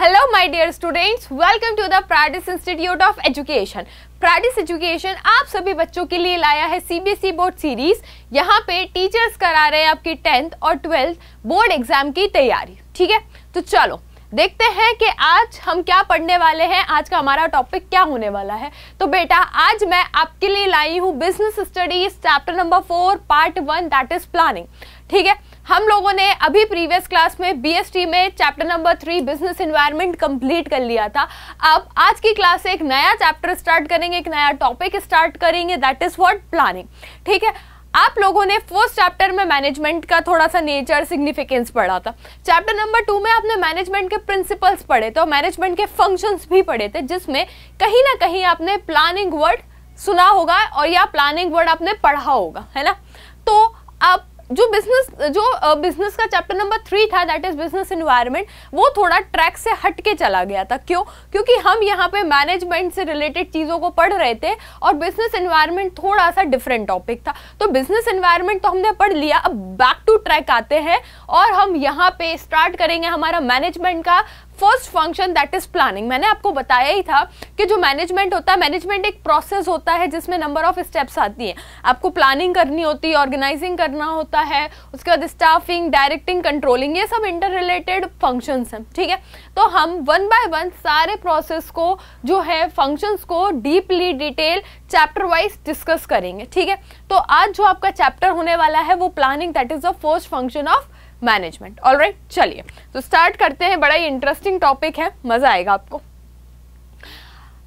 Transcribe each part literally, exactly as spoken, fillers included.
Hello my dear students, welcome to the Praadis Institute of Education. Praadis Education आप सभी बच्चों के लिए लाया है C B S E board series. यहाँ पे टीचर्स करा रहे हैं आपकी टेंथ और ट्वेल्थ बोर्ड एग्जाम की तैयारी, ठीक है। तो चलो देखते हैं कि आज हम क्या पढ़ने वाले हैं, आज का हमारा टॉपिक क्या होने वाला है। तो बेटा आज मैं आपके लिए लाई हूँ business studies chapter number four part one, that is planning, ठीक है। हम लोगों ने अभी प्रीवियस क्लास में बी एस टी में chapter number three business environment complete कर लिया था। अब आज की क्लास से एक नया चैप्टर स्टार्ट करेंगे, एक नया टॉपिक स्टार्ट करेंगे, दैट इज व्हाट, प्लानिंग, ठीक है। आप लोगों ने फर्स्ट चैप्टर में मैनेजमेंट का थोड़ा सा नेचर सिग्निफिकेंस पढ़ा था। चैप्टर नंबर टू में आपने मैनेजमेंट के प्रिंसिपल्स पढ़े थे और मैनेजमेंट के फंक्शंस भी पढ़े थे, जिसमें कहीं ना कहीं आपने प्लानिंग वर्ड सुना होगा और या प्लानिंग वर्ड आपने पढ़ा होगा, है ना। तो अब जो बिजनेस जो बिजनेस का चैप्टर नंबर थ्री था, दैट इज बिजनेस एनवायरनमेंट, वो थोड़ा ट्रैक से हट के चला गया था। क्यों? क्योंकि हम यहाँ पे मैनेजमेंट से रिलेटेड चीज़ों को पढ़ रहे थे और बिजनेस एनवायरनमेंट थोड़ा सा डिफरेंट टॉपिक था। तो बिजनेस एनवायरनमेंट तो हमने पढ़ लिया, अब बैक टू ट्रैक आते हैं और हम यहाँ पे स्टार्ट करेंगे हमारा मैनेजमेंट का first function, that is planning. मैंने आपको बताया ही था कि जो मैनेजमेंट होता है, मैनेजमेंट एक प्रोसेस होता है जिसमें नंबर ऑफ स्टेप्स आती हैं। आपको प्लानिंग करनी होती है, ऑर्गेनाइजिंग करना होता है, उसके बाद स्टाफिंग, डायरेक्टिंग, कंट्रोलिंग, ये सब इंटर रिलेटेड फंक्शंस हैं, ठीक है। तो हम वन बाय वन सारे प्रोसेस को जो है फंक्शंस को deeply detail chapter wise discuss करेंगे, ठीक है। तो आज जो आपका चैप्टर होने वाला है वो planning, that is the first function of management. Alright, चलिए तो स्टार्ट करते हैं। बड़ा ही इंटरेस्टिंग टॉपिक है, मजा आएगा आपको।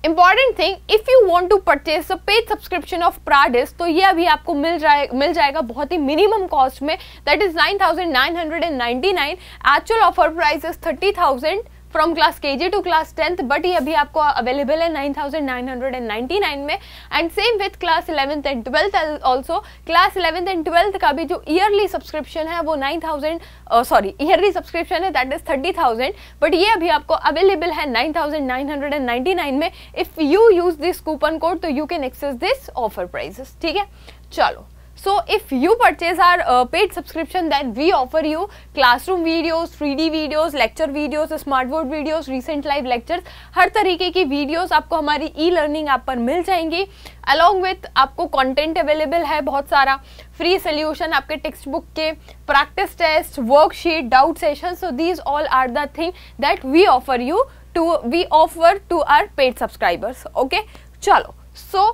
Important thing, if you want to purchase a paid subscription of प्राडिस, तो ये अभी आपको मिल जाए मिल जाएगा बहुत ही मिनिमम कॉस्ट में, that is nine thousand nine hundred and ninety nine. Actual offer price is thirty thousand from class K G to class tenth, but ये अभी आपको अवेलेबल है nine thousand nine hundred ninety nine में। And same with class eleventh and twelfth also, class eleventh and twelfth का भी जो yearly subscription है वो nine thousand, sorry yearly subscription है that is thirty thousand, but ये अभी आपको अवेलेबल है nine thousand nine hundred ninety nine में। If you use this coupon code तो you can access this offer prices, ठीक है। चलो, so if you purchase our uh, paid subscription, then we offer you classroom videos, three D videos, lecture videos, smartboard videos, recent live lectures, हर तरीके की videos आपको हमारी e-learning app पर मिल जाएंगी। along with आपको content available है बहुत सारा, free solution आपके टेक्स्ट बुक के, practice test, worksheet, doubt sessions, so these all are the thing that we offer you to we offer to our paid subscribers, okay? चलो, so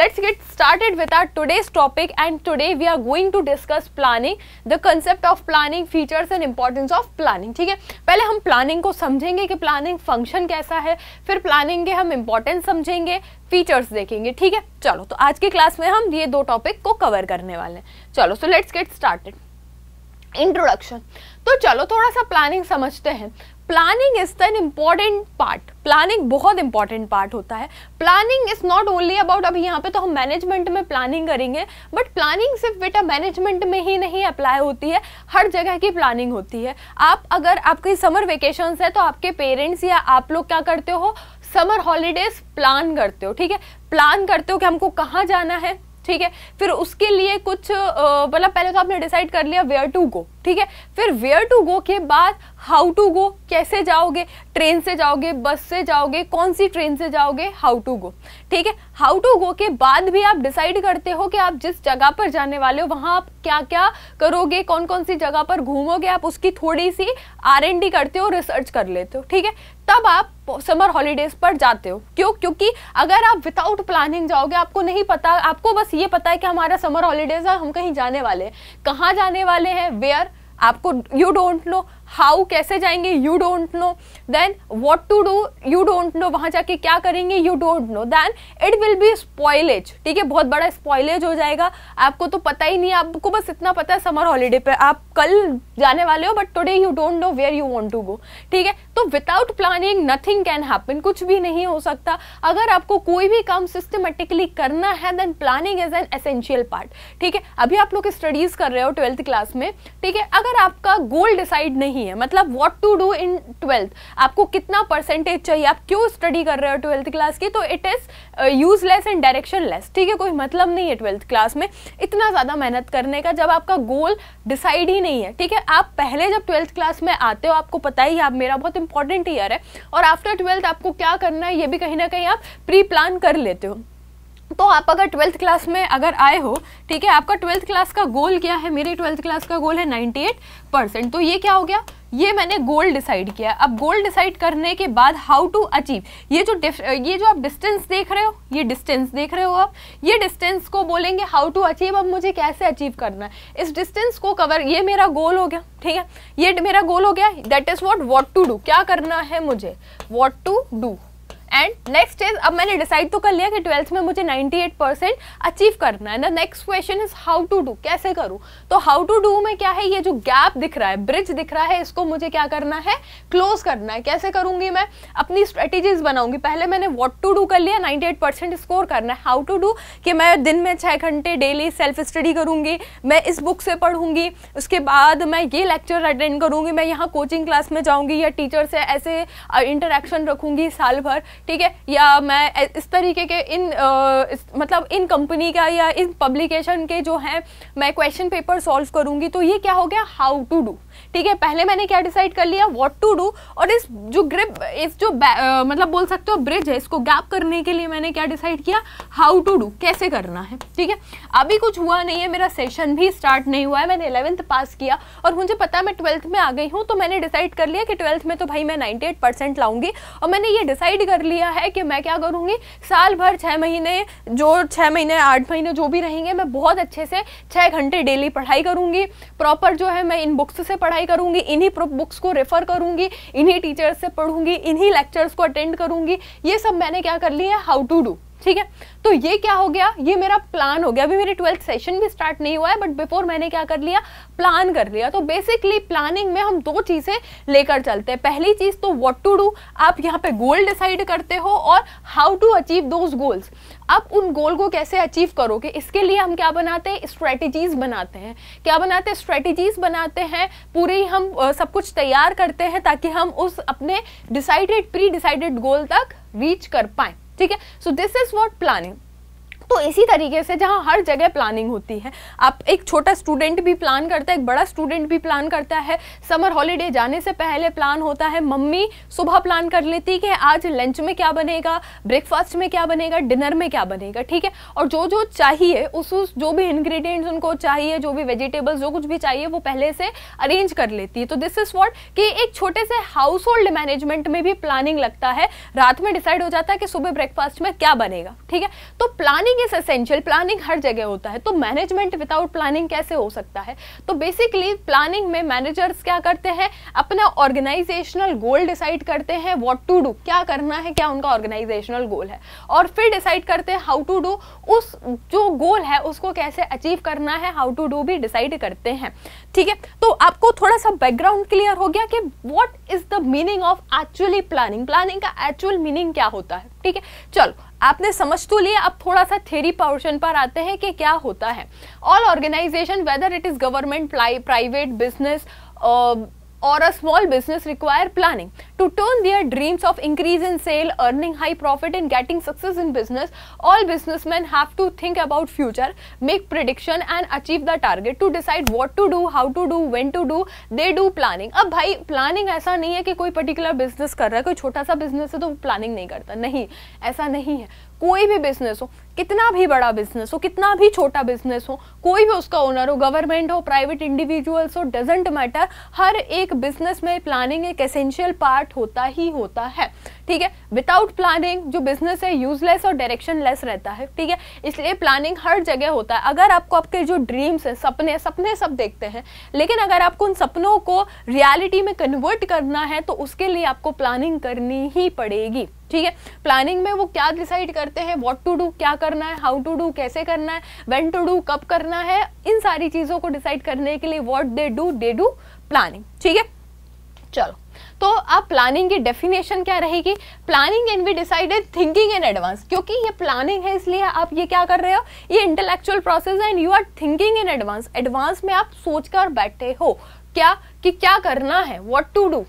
let's get started with our today's topic, and today we are going to discuss planning, the concept of planning, features and importance of planning, ठीक है। पहले हम planning को समझेंगे कि planning function कैसा है, फिर planning के हम importance समझेंगे, features देखेंगे, ठीक है। चलो, तो आज की क्लास में हम ये दो topic को cover करने वाले हैं। चलो, so let's get started. Introduction. तो चलो थोड़ा सा प्लानिंग समझते हैं। Planning is the important part, planning बहुत इंपॉर्टेंट पार्ट होता है। Planning is not only about, अभी यहाँ पे तो हम मैनेजमेंट में प्लानिंग करेंगे, बट प्लानिंग सिर्फ बेटा मैनेजमेंट में ही नहीं अप्लाई होती है, हर जगह की प्लानिंग होती है। आप अगर आपकी समर वेकेशंस है तो आपके पेरेंट्स या आप लोग क्या करते हो, समर हॉलीडेज प्लान करते हो, ठीक है। प्लान करते हो कि हमको कहाँ जाना है, ठीक है। फिर उसके लिए कुछ मतलब पहले तो आपने डिसाइड कर लिया वेयर टू गो, ठीक है। फिर वेयर टू गो के बाद हाउ टू गो, कैसे जाओगे, ट्रेन से जाओगे, बस से जाओगे, कौन सी ट्रेन से जाओगे, हाउ टू गो, ठीक है। हाउ टू गो के बाद भी आप डिसाइड करते हो कि आप जिस जगह पर जाने वाले हो वहाँ आप क्या क्या करोगे, कौन कौन सी जगह पर घूमोगे, आप उसकी थोड़ी सी आर एन डी करते हो, रिसर्च कर लेते हो, ठीक है। तब आप समर हॉलीडेज पर जाते हो। क्यों? क्योंकि अगर आप विदाउट प्लानिंग जाओगे, आपको नहीं पता, आपको बस ये पता है कि हमारा समर हॉलीडेज है, हम कहीं जाने वाले हैं, कहाँ जाने वाले हैं, वेयर आपको यू डोंट नो, हाउ कैसे जाएंगे you don't know, then what to do you don't know, वहाँ जाके क्या करेंगे you don't know, then it will be spoilage, ठीक है। बहुत बड़ा स्पॉइलेज हो जाएगा, आपको तो पता ही नहीं, आपको बस इतना पता है समर हॉलीडे पे आप कल जाने वाले हो, but today you don't know where you want to go, ठीक है। तो without planning nothing can happen, कुछ भी नहीं हो सकता। अगर आपको कोई भी काम सिस्टमेटिकली करना है then planning is an essential part, ठीक है। अभी आप लोग स्टडीज कर रहे हो ट्वेल्थ क्लास में, ठीक है। अगर आपका गोल डिसाइड नहीं नहीं है, मतलब what to do in twelfth, आपको कितना परसेंटेज चाहिए, आप क्यों स्टडी कर रहे हो ट्वेल्थ क्लास की, तो it is useless and directionless, ठीक है, कोई मतलब नहीं है ट्वेल्थ क्लास में इतना ज़्यादा मेहनत करने का जब आपका गोल डिसाइड ही नहीं है, ठीक है। आप पहले जब ट्वेल्थ क्लास में आते हो आपको पता ही आप मेरा बहुत इंपॉर्टेंट ईयर है, और आफ्टर ट्वेल्थ आपको क्या करना है ये भी कहीं ना कहीं आप प्री प्लान कर लेते हो। तो आप अगर ट्वेल्थ क्लास में अगर आए हो, ठीक है, आपका ट्वेल्थ क्लास का गोल क्या है, मेरे ट्वेल्थ क्लास का गोल है अट्ठानवे परसेंट, तो ये क्या हो गया, ये मैंने गोल डिसाइड किया। अब गोल डिसाइड करने के बाद हाउ टू अचीव, ये जो ये जो आप डिस्टेंस देख रहे हो, ये डिस्टेंस देख रहे हो आप, ये डिस्टेंस को बोलेंगे हाउ टू अचीव, अब मुझे कैसे अचीव करना है इस डिस्टेंस को कवर, ये मेरा गोल हो गया, ठीक है, ये मेरा गोल हो गया, that is what what to do, क्या करना है मुझे, what to do. And next is, अब मैंने डिसाइड तो कर लिया कि ट्वेल्थ में मुझे अट्ठानवे परसेंट अचीव करना है, the next question is how to do, कैसे करूँ। तो हाउ टू डू में क्या है, ये जो गैप दिख रहा है, ब्रिज दिख रहा है, इसको मुझे क्या करना है, क्लोज करना है। कैसे करूँगी मैं, अपनी स्ट्रेटेजीज बनाऊंगी। पहले मैंने व्हाट टू डू कर लिया, अट्ठानवे परसेंट स्कोर करना है। हाउ टू डू कि मैं दिन में छः घंटे डेली सेल्फ स्टडी करूँगी, मैं इस बुक से पढ़ूँगी, उसके बाद मैं ये लेक्चर अटेंड करूँगी, मैं यहाँ कोचिंग क्लास में जाऊँगी या टीचर से ऐसे इंटरेक्शन रखूँगी साल भर, ठीक है, या मैं इस तरीके के इन आ, इस, मतलब इन कंपनी का या इन पब्लिकेशन के जो हैं मैं क्वेश्चन पेपर सॉल्व करूंगी। तो ये क्या हो गया, हाउ टू डू, ठीक है। पहले मैंने क्या डिसाइड कर लिया, व्हाट टू डू, और इस जो ग्रिप इस जो आ, मतलब बोल सकते हो ब्रिज है, इसको गैप करने के लिए मैंने क्या डिसाइड किया, हाउ टू डू, कैसे करना है, ठीक है। अभी कुछ हुआ नहीं है, मेरा सेशन भी स्टार्ट नहीं हुआ है, मैंने इलेवेंथ पास किया और मुझे पता है मैं ट्वेल्थ में आ गई हूँ, तो मैंने डिसाइड कर लिया कि ट्वेल्थ में तो भाई मैं नाइन्टी एट परसेंट लाऊंगी, और मैंने ये डिसाइड कर लिया है कि मैं क्या करूंगी, साल भर छः महीने जो छः महीने आठ महीने जो भी रहेंगे मैं बहुत अच्छे से छः घंटे डेली पढ़ाई करूंगी, प्रॉपर जो है मैं इन बुक्स से पढ़ाई करूंगी, इन्हीं बुक्स को रेफर करूंगी, इन्हीं टीचर्स से पढ़ूंगी, इन्हीं लेक्चर्स को अटेंड करूंगी। ये सब मैंने क्या कर लिया है, हाउ टू डू, ठीक है। तो ये क्या हो गया, ये मेरा प्लान हो गया। अभी मेरे ट्वेल्थ सेशन भी स्टार्ट नहीं हुआ है, बट बिफोर मैंने क्या कर लिया, प्लान कर लिया। तो बेसिकली प्लानिंग में हम दो चीज़ें लेकर चलते हैं। पहली चीज़ तो व्हाट टू डू, आप यहाँ पे गोल डिसाइड करते हो, और how to achieve those goals, आप उन गोल को कैसे अचीव करोगे। इसके लिए हम क्या बनाते हैं, स्ट्रेटजीज बनाते हैं। क्या बनाते हैं, स्ट्रेटजीज बनाते हैं, पूरे हम आ, सब कुछ तैयार करते हैं ताकि हम उस अपने डिसाइडेड प्री डिसाइडेड गोल तक रीच कर पाएँ, ठीक है। So this is what planning. तो इसी तरीके से जहाँ हर जगह प्लानिंग होती है, आप एक छोटा स्टूडेंट भी प्लान करता है, एक बड़ा स्टूडेंट भी प्लान करता है, समर हॉलीडे जाने से पहले प्लान होता है, मम्मी सुबह प्लान कर लेती है कि आज लंच में क्या बनेगा, ब्रेकफास्ट में क्या बनेगा, डिनर में क्या बनेगा, ठीक है। और जो जो चाहिए उस उस जो भी इन्ग्रीडियंट्स उनको चाहिए, जो भी वेजिटेबल्स जो कुछ भी चाहिए वो पहले से अरेंज कर लेती है। तो दिस इज़ वॉट कि एक छोटे से हाउस होल्ड मैनेजमेंट में भी प्लानिंग लगता है, रात में डिसाइड हो जाता है कि सुबह ब्रेकफास्ट में क्या बनेगा, ठीक है। तो प्लानिंग इज एसेंशियल, प्लानिंग हर जगह होता है। तो मैनेजमेंट विदाउट प्लानिंग कैसे हो सकता है। तो बेसिकली प्लानिंग में मैनेजर्स क्या करते हैं, अपना ऑर्गेनाइजेशनल गोल डिसाइड करते हैं, व्हाट टू डू, क्या करना है, क्या उनका ऑर्गेनाइजेशनल गोल है, और फिर डिसाइड करते हैं हाउ टू डू, उस जो गोल है उसको कैसे अचीव करना है, हाउ टू डू भी डिसाइड करते हैं, ठीक है। तो आपको थोड़ा सा बैकग्राउंड क्लियर हो गया कि what is the meaning of actually planning, planning का एक्चुअल मीनिंग क्या होता है, ठीक है। चलो आपने समझ तो लिया, अब थोड़ा सा थ्योरी पोर्शन पर आते हैं कि क्या होता है। All organization whether it is government, private, business और a small business require planning to turn their dreams of increase in sale, earning high profit and getting success in business. All businessman have to think about future, make prediction and achieve the target. To decide what to do, how to do, when to do, they do planning. अब भाई planning ऐसा नहीं है कि कोई particular business कर रहा है, कोई छोटा सा बिजनेस है तो प्लानिंग नहीं करता, नहीं, ऐसा नहीं है। कोई भी बिजनेस हो, कितना भी बड़ा बिजनेस हो, कितना भी छोटा बिजनेस हो, कोई भी उसका ओनर हो, गवर्नमेंट हो, प्राइवेट इंडिविजुअल्स हो, डजेंट मैटर, हर एक बिजनेस में प्लानिंग एक एसेंशियल पार्ट होता ही होता है, ठीक है। विदाउट प्लानिंग जो बिजनेस है यूजलेस और डायरेक्शनलेस रहता है, ठीक है। इसलिए प्लानिंग हर जगह होता है। अगर आपको आपके जो ड्रीम्स हैं, सपने सपने सब देखते हैं, लेकिन अगर आपको उन सपनों को रियलिटी में कन्वर्ट करना है तो उसके लिए आपको प्लानिंग करनी ही पड़ेगी, ठीक है। प्लानिंग में वो क्या डिसाइड करते हैं, व्हाट टू डू, क्या करना है, हाउ टू डू, कैसे करना है, व्हेन टू डू, कब करना है, इन सारी चीज़ों को डिसाइड करने के लिए what they do, they do planning, ठीक है। चलो तो अब प्लानिंग की डेफिनेशन क्या रहेगी, planning and we decided thinking in advance, क्योंकि ये प्लानिंग है इसलिए आप ये क्या कर रहे हो, ये इंटेलेक्चुअल प्रोसेस है and you are thinking in advance, advance में आप सोचकर बैठे हो क्या कि क्या करना है, व्हाट टू डू,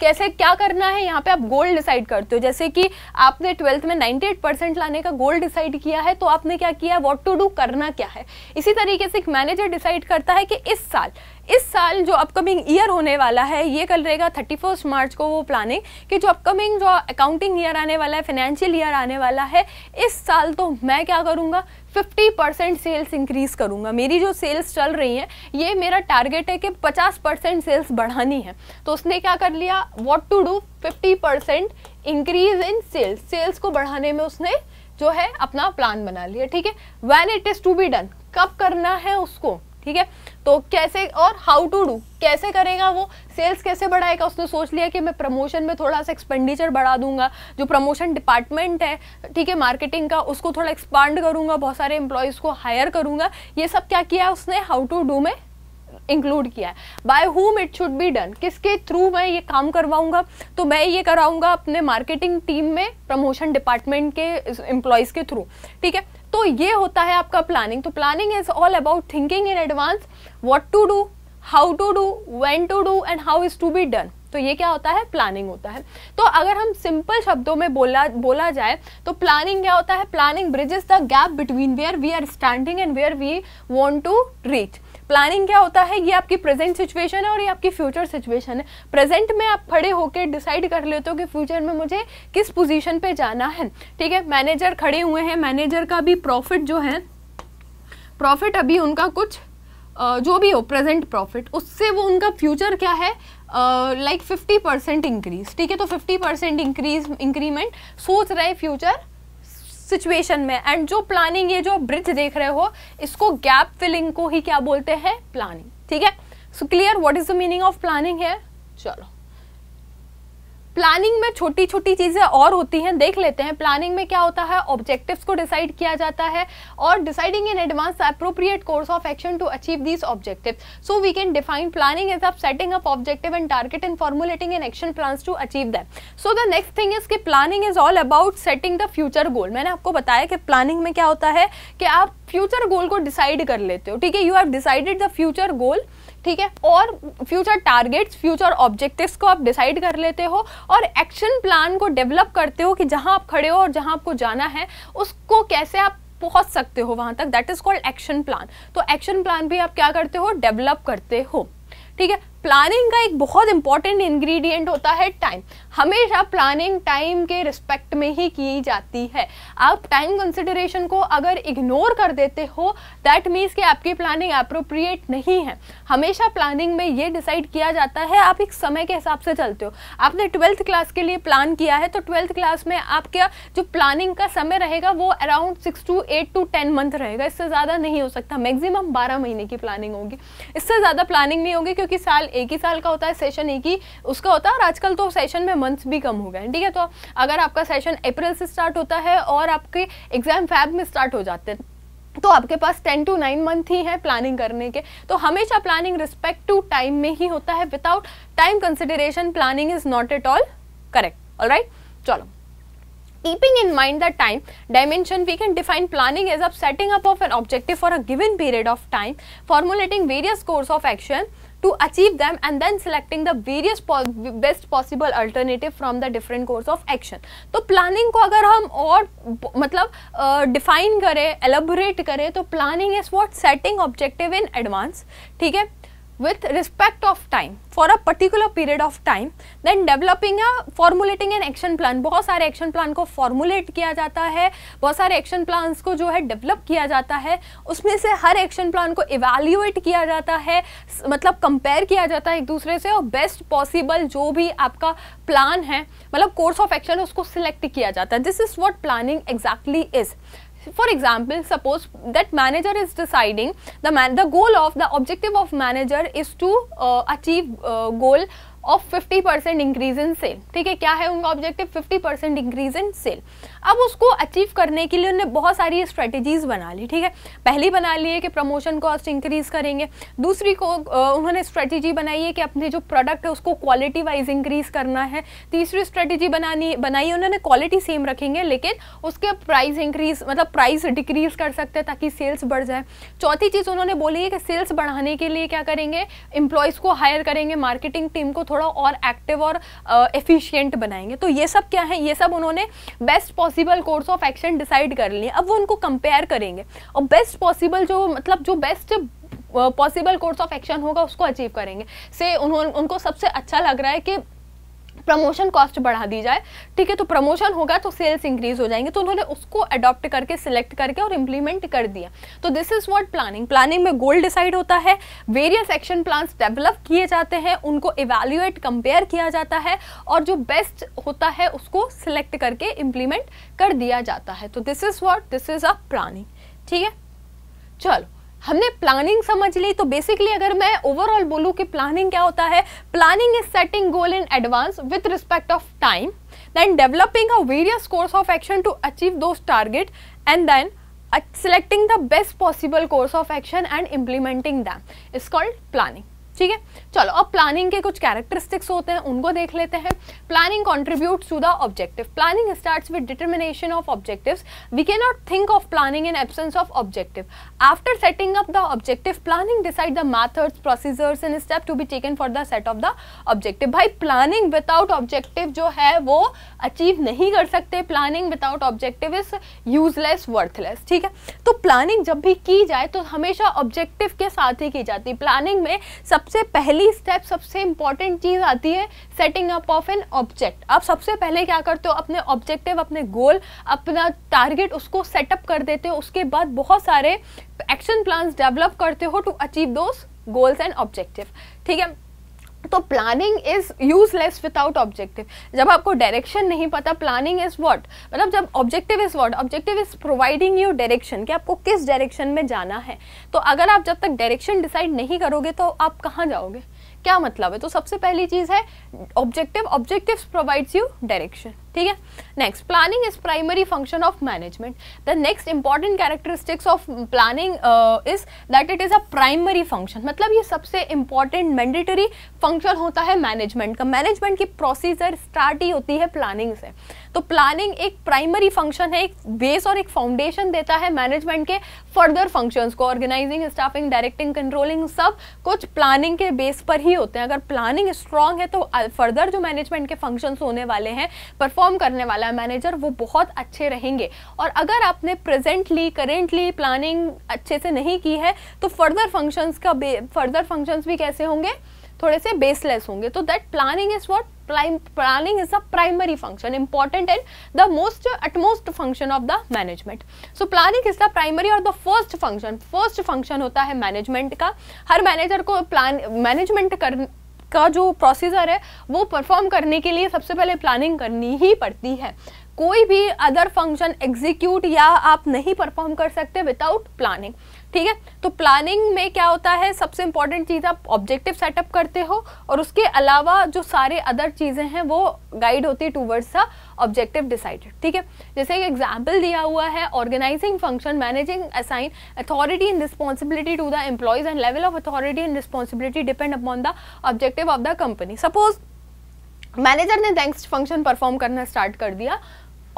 कैसे क्या करना है, यहाँ पे आप गोल डिसाइड करते हो। जैसे कि आपने ट्वेल्थ में अट्ठानवे परसेंट लाने का गोल डिसाइड किया है तो आपने क्या किया, व्हाट टू डू, करना क्या है। इसी तरीके से एक मैनेजर डिसाइड करता है कि इस साल इस साल जो अपकमिंग ईयर होने वाला है, ये कल रहेगा थर्टी फर्स्ट मार्च को वो प्लानिंग कि जो अपकमिंग जो अकाउंटिंग ईयर आने वाला है, फाइनेंशियल ईयर आने वाला है, इस साल तो मैं क्या करूँगा, फिफ्टी परसेंट सेल्स इंक्रीज़ करूँगा, मेरी जो सेल्स चल रही हैं ये मेरा टारगेट है कि फिफ्टी परसेंट सेल्स बढ़ानी है। तो उसने क्या कर लिया, what to do, fifty percent increase in sales, sales को बढ़ाने में उसने जो है अपना प्लान बना लिया। ठीक है, when it is to be done, कब करना है उसको, ठीक है, तो कैसे, और हाउ टू डू, कैसे करेगा वो, सेल्स कैसे बढ़ाएगा। उसने सोच लिया कि मैं प्रमोशन में थोड़ा सा एक्सपेंडिचर बढ़ा दूंगा, जो प्रमोशन डिपार्टमेंट है, ठीक है, मार्केटिंग का, उसको थोड़ा एक्सपांड करूंगा, बहुत सारे एम्प्लॉयज़ को हायर करूंगा, ये सब क्या किया उसने, हाउ टू डू में इंक्लूड किया है। By whom it should be done, किसके थ्रू मैं ये काम करवाऊंगा, तो मैं ये कराऊंगा अपने मार्केटिंग टीम में प्रमोशन डिपार्टमेंट के एम्प्लॉयज़ के थ्रू। ठीक है, तो ये होता है आपका प्लानिंग। तो planning is all about thinking in advance, what to do, how to do, when to do and how is to be done. तो ये क्या होता है, प्लानिंग होता है। तो अगर हम सिंपल शब्दों में बोला बोला जाए तो प्लानिंग क्या होता है, planning bridges the gap between where we are standing and where we want to reach. Planning क्या होता है, ये आपकी प्रेजेंट सिचुएशन है और ये आपकी फ्यूचर सिचुएशन है। प्रेजेंट में आप खड़े होकर डिसाइड कर लेते हो कि फ्यूचर में मुझे किस पोजीशन पे जाना है। ठीक है, मैनेजर खड़े हुए हैं, मैनेजर का भी प्रॉफिट जो है, प्रॉफिट अभी उनका कुछ जो भी हो प्रेजेंट प्रॉफिट, उससे वो उनका फ्यूचर क्या है, लाइक फिफ्टी परसेंट इंक्रीज। ठीक है, तो फिफ्टी परसेंट इंक्रीज इंक्रीमेंट सोच रहे फ्यूचर सिचुएशन में। एंड जो प्लानिंग, ये जो ब्रिज देख रहे हो, इसको गैप फिलिंग को ही क्या बोलते हैं, प्लानिंग। ठीक है, so clear what is the meaning of planning है। चलो, प्लानिंग में छोटी छोटी चीज़ें और होती हैं, देख लेते हैं। प्लानिंग में क्या होता है, ऑब्जेक्टिव्स को डिसाइड किया जाता है और deciding in advance appropriate course of action to achieve these objectives. So we can define planning as up setting up objective and target and formulating an action plans to achieve that. So the next thing is कि planning is all about setting the future goal. मैंने आपको बताया कि planning में क्या होता है कि आप फ्यूचर गोल को डिसाइड कर लेते हो। ठीक है, you have decided the future goal, ठीक है, और फ्यूचर टारगेट्स, फ्यूचर ऑब्जेक्टिव्स को आप डिसाइड कर लेते हो और एक्शन प्लान को डेवलप करते हो कि जहां आप खड़े हो और जहां आपको जाना है उसको कैसे आप पहुंच सकते हो वहां तक, that is called action plan. तो एक्शन प्लान भी आप क्या करते हो, डेवलप करते हो। ठीक है, प्लानिंग का एक बहुत इंपॉर्टेंट इंग्रेडिएंट होता है टाइम। हमेशा प्लानिंग टाइम के रिस्पेक्ट में ही की जाती है। आप टाइम कंसिडरेशन को अगर इग्नोर कर देते हो, दैट मीन्स कि आपकी प्लानिंग एप्रोप्रिएट नहीं है। हमेशा प्लानिंग में ये डिसाइड किया जाता है, आप एक समय के हिसाब से चलते हो। आपने ट्वेल्थ क्लास के लिए प्लान किया है तो ट्वेल्थ क्लास में आपका जो प्लानिंग का समय रहेगा वो around six to eight to ten month रहेगा, इससे ज़्यादा नहीं हो सकता। मैक्सिमम बारह महीने की प्लानिंग होगी, इससे ज़्यादा प्लानिंग नहीं होगी, क्योंकि साल एक ही साल का होता है, सेशन एक ही उसका होता है और आजकल तो सेशन में मंथ्स भी कम हो गए। ठीक है, तो अगर आपका सेशन अप्रैल से स्टार्ट होता है और आपके एग्जाम फैब में स्टार्ट हो जाते हैं तो आपके पास टेन टू नाइन मंथ ही है प्लानिंग करने के। तो हमेशा प्लानिंग रिस्पेक्ट टू टाइम में ही होता है। Without time consideration planning is not at all correct. Alright, चलो, keeping in mind the time dimension, we can define planning as a setting up of an objective for a given period of time, formulating various course of action to achieve them and then selecting the various po best possible alternative from the different course of action. तो planning को अगर हम और मतलब uh, define करें, elaborate करें, तो planning is what, setting objective in advance, ठीक है, with respect of time for a particular period of time, then developing a formulating an action plan। बहुत सारे action plan को formulate किया जाता है, बहुत सारे action plans को जो है develop किया जाता है, उसमें से हर action plan को evaluate किया जाता है, मतलब compare किया जाता है एक दूसरे से, और best possible जो भी आपका plan है मतलब course of action उसको select किया जाता है। This is what planning exactly is. For example, suppose that manager is deciding the man the goal of the objective of manager is to uh, achieve uh, goal of fifty percent increase in sale. ठीक है, क्या है उनका objective? Fifty percent increase in sale. अब उसको achieve करने के लिए उन्होंने बहुत सारी स्ट्रेटेजीज बना ली। ठीक है, पहली बना ली है कि प्रमोशन कॉस्ट इंक्रीज करेंगे, दूसरी को उन्होंने स्ट्रेटेजी बनाई है कि अपने जो प्रोडक्ट है उसको क्वालिटी वाइज इंक्रीज करना है, तीसरी स्ट्रेटेजी बनानी बनाई है उन्होंने क्वालिटी सेम रखेंगे लेकिन उसके प्राइस इंक्रीज मतलब प्राइस डिक्रीज कर सकते हैं ताकि सेल्स बढ़ जाए। चौथी चीज़ उन्होंने बोली है कि सेल्स बढ़ाने के लिए क्या करेंगे, एम्प्लॉयज़ को हायर करेंगे, मार्केटिंग टीम को थोड़ा और एक्टिव और एफिशिएंट uh, बनाएंगे। तो ये सब क्या है, ये सब उन्होंने best possible course of action decide कर लिए। अब वो उनको कंपेयर करेंगे और बेस्ट पॉसिबल जो मतलब जो best possible course of action होगा उसको अचीव करेंगे। से उन्होंने उनको सबसे अच्छा लग रहा है कि प्रमोशन कॉस्ट बढ़ा दी जाए। ठीक है, तो प्रमोशन होगा तो सेल्स इंक्रीज हो जाएंगे, तो उन्होंने उसको अडॉप्ट करके सिलेक्ट करके और इम्प्लीमेंट कर दिया। तो this is what planning. Planning में गोल डिसाइड होता है, वेरियस एक्शन प्लान्स डेवलप किए जाते हैं, उनको इवेल्युएट कंपेयर किया जाता है और जो बेस्ट होता है उसको सिलेक्ट करके इम्प्लीमेंट कर दिया जाता है। तो this is what this is a planning. ठीक है, चलो हमने प्लानिंग समझ ली। तो बेसिकली अगर मैं ओवरऑल बोलूँ कि प्लानिंग क्या होता है, planning is setting goal in advance with respect of time, then developing a various course of action to achieve those target and then selecting the best possible course of action and implementing them is called planning. ठीक है, चलो अब planning के कुछ characteristics होते हैं उनको देख लेते हैं। Planning contributes to the objective. Planning starts with determination of objectives. We can not think of planning in absence of objective. After setting up the objective, planning decide the methods, procedures and step to be taken for the set of the objective. भाई planning without objective जो है वो achieve नहीं कर सकते। Planning without objective is useless, worthless. ठीक है, तो प्लानिंग जब भी की जाए तो हमेशा ऑब्जेक्टिव के साथ ही की जाती है। प्लानिंग में सबसे पहली स्टेप, सबसे इंपॉर्टेंट चीज़ आती है setting up of an object. आप सबसे पहले क्या करते हो, अपने ऑब्जेक्टिव, अपने गोल, अपना टारगेट उसको सेटअप कर देते हो। उसके बाद बहुत सारे एक्शन प्लान्स डेवलप करते हो to achieve those goals and objective. ठीक है, तो planning is useless without objective. जब आपको डायरेक्शन नहीं पता, प्लानिंग इज व्हाट मतलब जब objective is what objective is providing you direction कि आपको किस डायरेक्शन में जाना है। तो अगर आप जब तक डायरेक्शन डिसाइड नहीं करोगे तो आप कहाँ जाओगे, क्या मतलब है? तो सबसे पहली चीज़ है objective, objectives provides you direction. ठीक है, next, planning is primary function of management. The next important characteristics of planning is that it is a primary function, मतलब ये सबसे इंपॉर्टेंट मैंडेटरी फंक्शन होता है मैनेजमेंट का। मैनेजमेंट की प्रोसीजर स्टार्ट ही होती है प्लानिंग से। तो प्लानिंग एक प्राइमरी फंक्शन है, एक बेस और एक फाउंडेशन देता है मैनेजमेंट के फर्दर फंक्शंस को। ऑर्गेनाइजिंग, स्टाफिंग, डायरेक्टिंग, कंट्रोलिंग, सब कुछ प्लानिंग के बेस पर ही होते हैं। अगर प्लानिंग स्ट्रांग है तो फर्दर जो मैनेजमेंट के फंक्शंस होने वाले हैं, परफॉर्म करने वाला है मैनेजर, वो बहुत अच्छे रहेंगे। और अगर आपने प्रेजेंटली करेंटली प्लानिंग अच्छे से नहीं की है तो फर्दर फंक्शंस का फर्दर फंक्शंस भी कैसे होंगे, थोड़े से बेसलेस होंगे। तो that planning is what planning is a primary function, important and the most utmost function of the management. So planning is the primary और the first function first function होता है मैनेजमेंट का। हर मैनेजर को plan management कर का जो procedure है वो परफॉर्म करने के लिए सबसे पहले प्लानिंग करनी ही पड़ती है। कोई भी अदर फंक्शन एग्जीक्यूट या आप नहीं परफॉर्म कर सकते विदाउट प्लानिंग। ठीक है, तो प्लानिंग में क्या होता है, सबसे इंपॉर्टेंट चीज़ आप ऑब्जेक्टिव सेटअप करते हो और उसके अलावा जो सारे अदर चीज़ें हैं वो गाइड होती है टूवर्ड्स द ऑब्जेक्टिव डिसाइडेड। ठीक है, जैसे एक एग्जाम्पल दिया हुआ है, organising function, managing, assign authority and responsibility to the employees and level of authority and responsibility depend upon the objective of the company. Suppose manager ने नेक्स्ट फंक्शन परफॉर्म करना start कर दिया,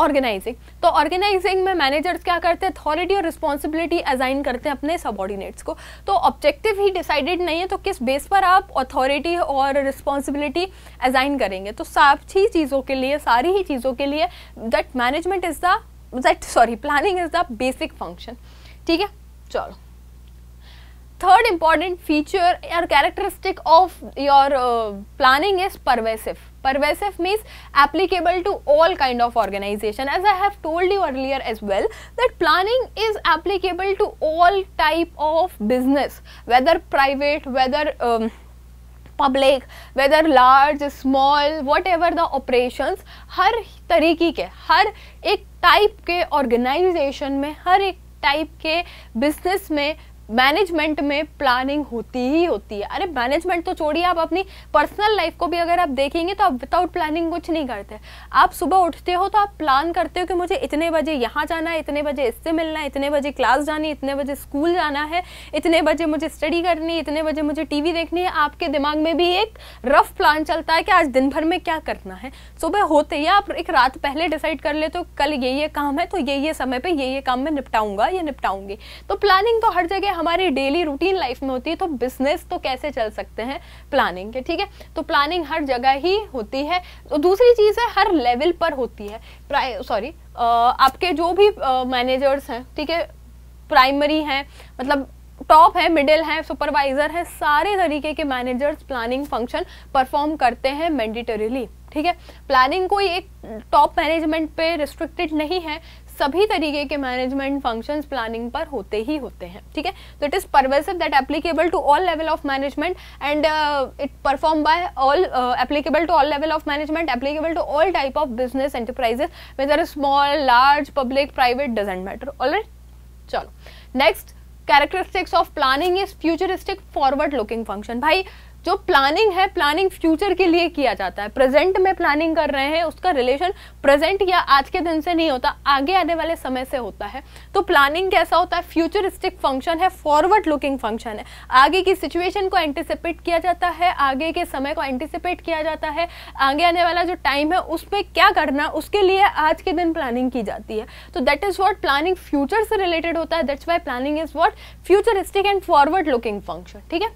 ऑर्गेनाइजिंग। तो organising में managers क्या करते हैं, authority और रिस्पॉन्सिबिलिटी असाइन करते हैं अपने सबऑर्डिनेट्स को। तो ऑब्जेक्टिव ही डिसाइडेड नहीं है तो किस बेस पर आप अथॉरिटी और रिस्पॉन्सिबिलिटी असाइन करेंगे। तो सारी चीज़ों के लिए सारी ही चीज़ों के लिए that management is the that sorry planning is the basic function. ठीक है, चलो थर्ड इंपॉर्टेंट फीचर और characteristic of your planning is pervasive. Pervasive means applicable to all kind of organization. As I have told you earlier as well that planning is applicable to all type of business, whether private, whether um, public, whether large, small, whatever the operations, हर तरीके के, हर एक type के organisation में, हर एक type के business में management में प्लानिंग होती ही होती है। अरे मैनेजमेंट तो छोड़िए, आप अपनी पर्सनल लाइफ को भी अगर आप देखेंगे तो आप विदाउट प्लानिंग कुछ नहीं करते। आप सुबह उठते हो तो आप प्लान करते हो कि मुझे इतने बजे यहाँ जाना है, इतने बजे इससे मिलना है, इतने बजे क्लास जानी, इतने बजे स्कूल जाना है, इतने बजे मुझे स्टडी करनी, इतने बजे मुझे टी वी देखनी है। आपके दिमाग में भी एक रफ प्लान चलता है कि आज दिन भर में क्या करना है। सुबह होते ही आप एक रात पहले डिसाइड कर लेते हो कल ये ये काम है तो ये ये समय पर ये ये काम मैं निपटाऊंगा या निपटाऊंगी। तो प्लानिंग तो हर जगह हमारी डेली रूटीन लाइफ में होती है, तो बिजनेस तो कैसे चल सकते हैं प्लानिंग के। ठीक है, तो प्लानिंग हर जगह ही होती है। तो दूसरी चीज़ है हर लेवल पर होती है, सॉरी आपके जो भी मैनेजर्स हैं, ठीक है, प्राइमरी हैं, मतलब टॉप है, मिडिल है, सुपरवाइजर है, सारे तरीके के मैनेजर्स प्लानिंग फंक्शन परफॉर्म करते हैं मैंडेटरीली। ठीक है, प्लानिंग कोई एक टॉप मैनेजमेंट पे रिस्ट्रिक्टेड नहीं है, सभी तरीके के मैनेजमेंट फंक्शंस प्लानिंग पर होते ही होते हैं। ठीक है, तो it is pervasive that applicable to all level of management and it perform by all, applicable to all level of management, applicable to all type of business enterprises, whether small, large, public, private, doesn't matter. Alright, चलो next characteristics of planning is futuristic forward looking function. भाई जो planning है, planning future के लिए किया जाता है, present में प्लानिंग कर रहे हैं, उसका रिलेशन प्रेजेंट या आज के दिन से नहीं होता, आगे आने वाले समय से होता है। तो प्लानिंग कैसा होता है, फ्यूचरिस्टिक फंक्शन है, फॉरवर्ड लुकिंग फंक्शन है। आगे की सिचुएशन को एंटिसिपेट किया जाता है, आगे के समय को एंटिसिपेट किया जाता है, आगे आने वाला जो टाइम है उसमें क्या करना, उसके लिए आज के दिन प्लानिंग की जाती है। तो that is what planning future से रिलेटेड होता है, that's why planning is what futuristic and forward looking function. ठीक है,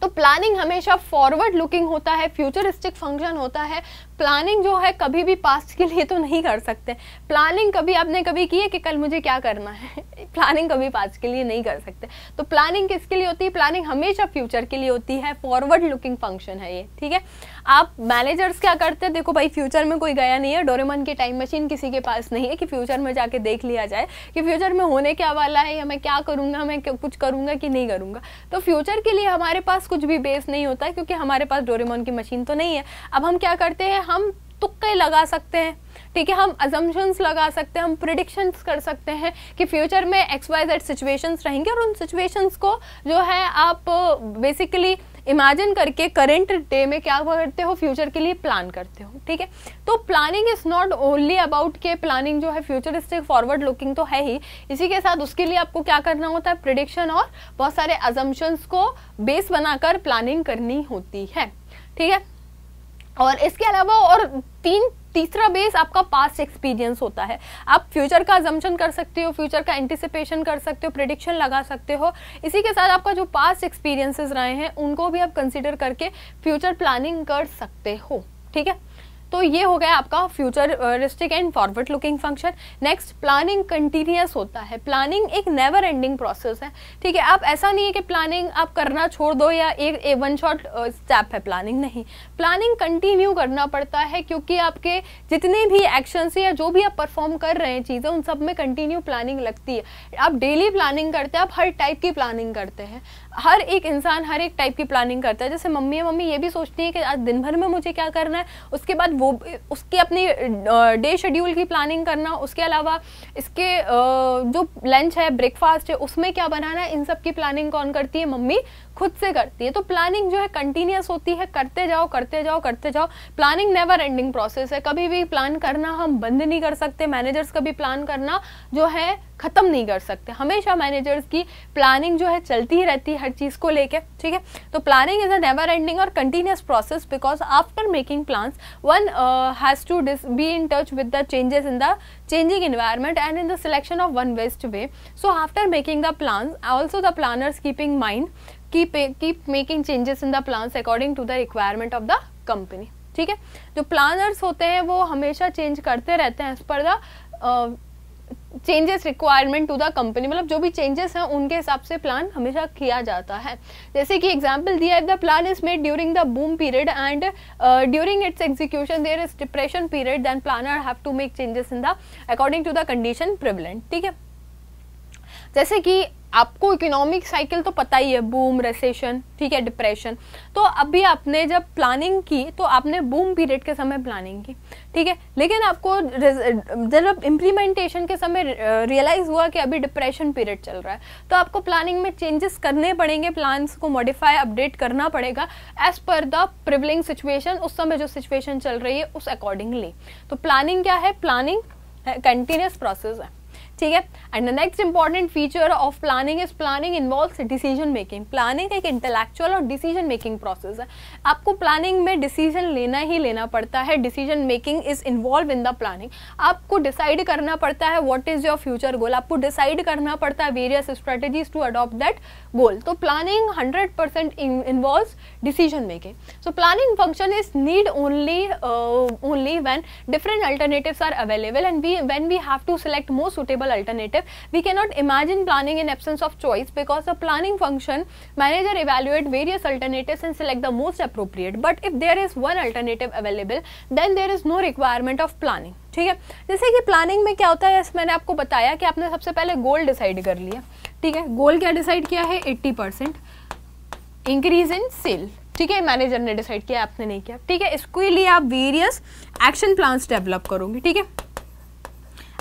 तो प्लानिंग हमेशा फॉरवर्ड लुकिंग होता है, फ्यूचरिस्टिक फंक्शन होता है। प्लानिंग जो है कभी भी पास्ट के लिए तो नहीं कर सकते। प्लानिंग कभी आपने कभी की है कि कल मुझे क्या करना है, प्लानिंग कभी पास्ट के लिए नहीं कर सकते। तो प्लानिंग किसके लिए होती है, प्लानिंग हमेशा फ्यूचर के लिए होती है, फॉरवर्ड लुकिंग फंक्शन है ये। ठीक है, आप मैनेजर्स क्या करते हैं, देखो भाई फ्यूचर में कोई गया नहीं है, डोरेमोन की टाइम मशीन किसी के पास नहीं है कि फ्यूचर में जाके देख लिया जाए कि फ्यूचर में होने क्या वाला है, या मैं क्या करूँगा, मैं कुछ करूँगा कि नहीं करूँगा। तो फ्यूचर के लिए हमारे पास कुछ भी बेस नहीं होता है क्योंकि हमारे पास डोरेमोन की मशीन तो नहीं है। अब हम क्या करते हैं, हम तुक्के लगा सकते हैं, ठीक है, हम अजम्पशंस लगा सकते हैं, हम प्रिडिक्शंस कर सकते हैं कि फ्यूचर में एक्स वाई जेड सिचुएशंस रहेंगे, और उन सिचुएशंस को जो है आप बेसिकली इमेजिन करके करेंट डे में क्या करते हो, फ्यूचर के लिए प्लान करते हो। ठीक है, तो planning is not only about के प्लानिंग जो है फ्यूचरिस्टिक फॉरवर्ड लुकिंग तो है ही, इसी के साथ उसके लिए आपको क्या करना होता है, प्रिडिक्शन और बहुत सारे अजम्पशंस को बेस बनाकर प्लानिंग करनी होती है। ठीक है, और इसके अलावा और तीन तीसरा बेस आपका पास्ट एक्सपीरियंस होता है। आप फ्यूचर का अजम्पशन कर सकते हो, फ्यूचर का एंटिसिपेशन कर सकते हो, प्रेडिक्शन लगा सकते हो, इसी के साथ आपका जो पास्ट एक्सपीरियंसेस रहे हैं उनको भी आप कंसिडर करके फ्यूचर प्लानिंग कर सकते हो। ठीक है, तो ये हो गया आपका futuristic and forward looking function. Next, planning continuous होता है, प्लानिंग एक नेवर एंडिंग प्रोसेस है। ठीक है, आप ऐसा नहीं है कि प्लानिंग आप करना छोड़ दो या एक वन शॉट स्टेप है प्लानिंग, नहीं, प्लानिंग कंटिन्यू करना पड़ता है क्योंकि आपके जितने भी एक्शंस या जो भी आप परफॉर्म कर रहे हैं चीज़ें, उन सब में कंटिन्यू प्लानिंग लगती है। आप डेली प्लानिंग करते हैं, आप हर टाइप की प्लानिंग करते हैं, हर एक इंसान हर एक टाइप की प्लानिंग करता है। जैसे मम्मी है, मम्मी ये भी सोचती है कि आज दिन भर में मुझे क्या करना है, उसके बाद वो उसकी अपनी डे शेड्यूल की प्लानिंग करना, उसके अलावा इसके जो लंच है, ब्रेकफास्ट है, उसमें क्या बनाना है, इन सब की प्लानिंग कौन करती है, मम्मी खुद से करती है। तो प्लानिंग जो है कंटिन्यूस होती है, करते जाओ करते जाओ करते जाओ। प्लानिंग नेवर एंडिंग प्रोसेस है, कभी भी प्लान करना हम बंद नहीं कर सकते, मैनेजर्स कभी प्लान करना जो है ख़त्म नहीं कर सकते, हमेशा मैनेजर्स की प्लानिंग जो है चलती ही रहती है हर चीज़ को लेके। ठीक है, तो planning is a never ending और continuous process because after making plans one has to be in touch with the changes in the changing environment and in the selection of one best way. So after making the plans, also the planners keeping mind keep keep making changes in the plans according to the requirement of the company. ठीक है, जो planners होते हैं वो हमेशा change करते रहते हैं as per the changes requirement to the company, मतलब जो भी चेंजेस हैं उनके हिसाब से प्लान हमेशा किया जाता है। जैसे कि एग्जांपल दिया है, the plan is made during the boom period and during its execution there is depression period, then planner have to make changes in the according to the condition prevalent. ठीक है, जैसे कि आपको इकोनॉमिक साइकिल तो पता ही है, boom, recession, ठीक है, डिप्रेशन। तो अभी आपने जब प्लानिंग की तो आपने बूम पीरियड के समय प्लानिंग की, ठीक है, लेकिन आपको जब इम्प्लीमेंटेशन के समय रियलाइज़ हुआ कि अभी डिप्रेशन पीरियड चल रहा है, तो आपको प्लानिंग में चेंजेस करने पड़ेंगे, प्लान्स को मॉडिफाई, अपडेट करना पड़ेगा as per the prevailing situation, उस समय जो सिचुएशन चल रही है उस अकॉर्डिंगली। तो प्लानिंग क्या है? प्लानिंग कंटिन्यूस प्रोसेस है, ठीक है। And the next important feature of planning is planning involves decision making. Planning एक इंटेलेक्चुअल और डिसीजन मेकिंग प्रोसेस है। आपको प्लानिंग में डिसीजन लेना ही लेना पड़ता है, decision making is involve in the planning. आपको डिसाइड करना पड़ता है what is your future goal, आपको डिसाइड करना पड़ता है various strategies to adopt that goal. तो planning hundred percent involves decision making. So planning function is need only only when different alternatives are available and we when we have to select more suitable alternative. We cannot imagine planning in absence of choice because the planning function manager evaluate various alternatives and select the most appropriate. But if there is one alternative available, then there is no requirement of planning. ठीक है, जैसे कि planning में क्या होता है, मैंने आपको बताया कि आपने सबसे पहले गोल डिसाइड कर लिया, ठीक है। गोल क्या डिसाइड किया है? अस्सी परसेंट इंक्रीज इन सेल, ठीक है, मैनेजर ने डिसाइड किया, आपने नहीं किया, ठीक है। इसके लिए आप वेरियस एक्शन प्लान्स डेवलप करोगे, ठीक है।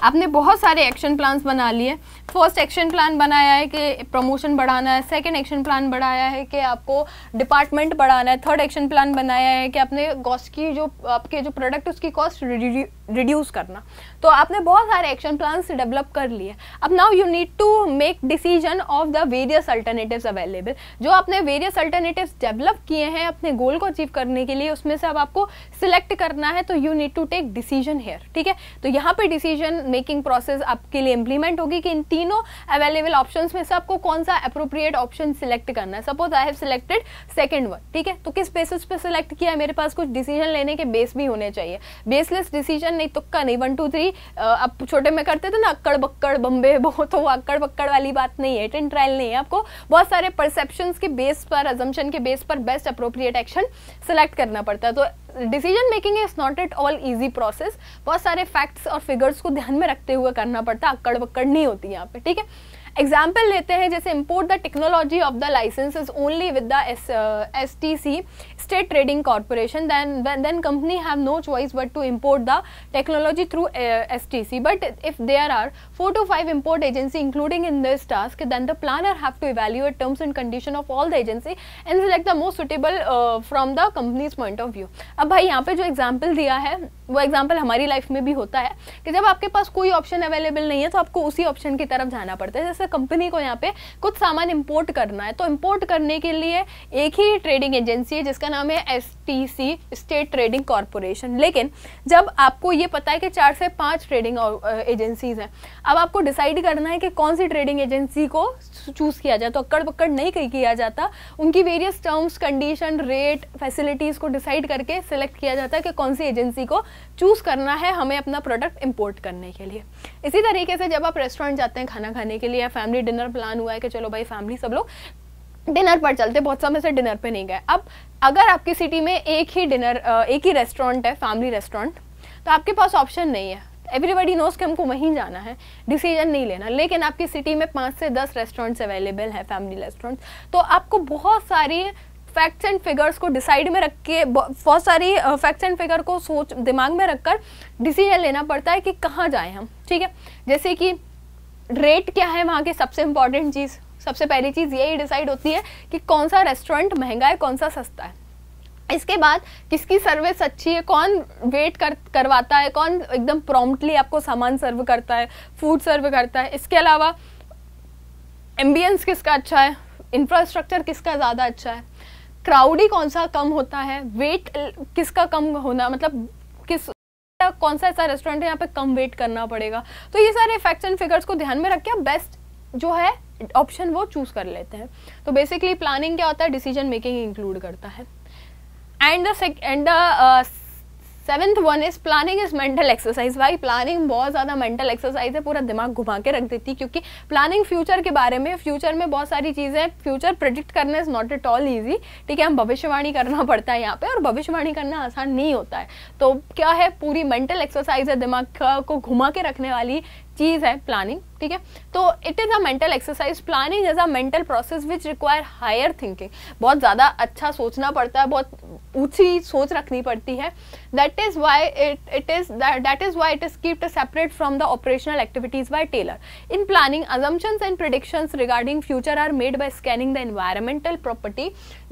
आपने बहुत सारे एक्शन प्लान्स बना लिए। फर्स्ट एक्शन प्लान बनाया है कि प्रमोशन बढ़ाना है, सेकंड एक्शन प्लान बढ़ाया है कि आपको डिपार्टमेंट बढ़ाना है, थर्ड एक्शन प्लान बनाया है कि आपने कॉस्ट की जो आपके जो प्रोडक्ट उसकी कॉस्ट रिड्यूस करना। तो आपने बहुत सारे एक्शन प्लान्स डेवलप कर लिए। अब now you need to make decision of the various alternatives available. जो आपने वेरियस अल्टरनेटिव्स डेवलप किए हैं अपने गोल को अचीव करने के लिए, उसमें से अब आपको सिलेक्ट करना है, तो you need to take decision here, ठीक है। तो यहाँ पर डिसीजन मेकिंग प्रोसेस आपके लिए इम्प्लीमेंट होगी कि इन तीनों अवेलेबल ऑप्शंस में से आपको कौन सा अप्रोप्रिएट ऑप्शन सिलेक्ट करना है। Suppose I have selected second one, ठीक है, तो किस बेसिस पे सिलेक्ट किया है? मेरे पास कुछ डिसीजन लेने के बेस भी होने चाहिए, बेसलेस डिसीजन नहीं, तुक्का नहीं। वन टू थ्री आप छोटे में करते थे ना, अक्कड़ बक्कड़ बम्बे, वो तो अक्कड़ बक्कड़ वाली बात नहीं है, ट्रेन ट्रायल नहीं है। आपको बहुत सारे परसेप्शन के बेस पर, अजम्पशन के बेस पर बेस्ट अप्रोप्रिएट एक्शन सिलेक्ट करना पड़ता है। तो decision making is not at all easy process, बहुत सारे फैक्ट्स और फिगर्स को ध्यान में रखते हुए करना पड़ता है, अक्कड़ बक्कड़ नहीं होती यहाँ पे, ठीक है। एग्जाम्पल लेते हैं, जैसे import the technology of the licences only with the S T C state trading corporation, then then company have no choice but to import the technology through S T C. But if there are four to five import agency including in this task, then the planner have to evaluate terms and condition of all the agency and select the most suitable from the companies point of view. अब भाई यहाँ पे जो example दिया है वो example हमारी life में भी होता है कि जब आपके पास कोई ऑप्शन अवेलेबल नहीं है तो आपको उसी ऑप्शन की तरफ जाना पड़ता है। कंपनी को यहाँ पे कुछ सामान इंपोर्ट करना है, तो इंपोर्ट करने के लिए एक ही ट्रेडिंग एजेंसी है जिसका नाम है एसटीसी स्टेट ट्रेडिंग कॉर्पोरेशन। लेकिन जब आपको ये पता है कि चार से पांच ट्रेडिंग एजेंसीज हैं, अब आपको डिसाइड करना है कि कौन सी ट्रेडिंग एजेंसी को चूज किया जाए, तो अक्कड़ बक्कड़ नहीं किया जाता, उनकी various terms condition rate facilities को डिसाइड करके सिलेक्ट किया जाता है कि कौन सी एजेंसी को चूज करना है हमें अपना प्रोडक्ट इंपोर्ट करने के लिए। इसी तरीके से जब आप रेस्टोरेंट जाते हैं खाना खाने के लिए, फैमिली डिनर प्लान हुआ है कि चलो भाई फैमिली सब लोग डिनर पर चलते, बहुत समय से डिनर पे नहीं गए। अब अगर आपकी सिटी में एक ही डिनर एक ही रेस्टोरेंट है, फैमिली रेस्टोरेंट, तो आपके पास ऑप्शन नहीं है, एवरीबडी नोज कि हमको वहीं जाना है, डिसीजन नहीं लेना। लेकिन आपकी सिटी में पाँच से दस रेस्टोरेंट्स अवेलेबल हैं, फैमिली रेस्टोरेंट, तो आपको बहुत सारी फैक्ट्स एंड फिगर्स को डिसाइड में रख के, बहुत सारी फैक्ट्स एंड फिगर को सोच दिमाग में रखकर डिसीजन लेना पड़ता है कि कहाँ जाएँ हम, ठीक है। जैसे कि रेट क्या है वहाँ की सबसे इम्पॉर्टेंट चीज़, सबसे पहली चीज़ यही डिसाइड होती है कि कौन सा रेस्टोरेंट महंगा है, कौन सा सस्ता है। इसके बाद किसकी सर्विस अच्छी है, कौन वेट कर करवाता है, कौन एकदम प्रॉम्प्टली आपको सामान सर्व करता है, फूड सर्व करता है। इसके अलावा एम्बियंस किसका अच्छा है, इंफ्रास्ट्रक्चर किसका ज़्यादा अच्छा है, क्राउडी कौन सा कम होता है, वेट किसका कम होना, मतलब किस कौन सा ऐसा रेस्टोरेंट है यहाँ पे कम वेट करना पड़ेगा। तो ये सारे फैक्ट्स एंड फिगर्स को ध्यान में रख के बेस्ट जो है ऑप्शन वो चूज कर लेते हैं। तो बेसिकली प्लानिंग क्या होता है? डिसीजन मेकिंग इंक्लूड करता है। And the and the seventh one is planning is mental exercise. भाई प्लानिंग बहुत ज़्यादा मेंटल एक्सरसाइज है, पूरा दिमाग घुमा के रख देती है, क्योंकि प्लानिंग फ्यूचर के बारे में, फ्यूचर में बहुत सारी चीज़ें, फ्यूचर प्रिडिक्ट करना is not at all easy, ठीक है, हम भविष्यवाणी करना पड़ता है यहाँ पे, और भविष्यवाणी करना आसान नहीं होता है। तो क्या है, पूरी मेंटल एक्सरसाइज है, दिमाग को घुमा के रखने वाली चीज़ है प्लानिंग, ठीक है. तो it is a mental exercise. Planning is a mental process which require higher thinking. बहुत ज़्यादा अच्छा सोचना पड़ता है, बहुत ऊंची सोच रखनी पड़ती है. That is why it it is that is why it is keeped separate from the operational activities by Taylor. In planning assumptions and predictions regarding future are made by scanning the environmental property.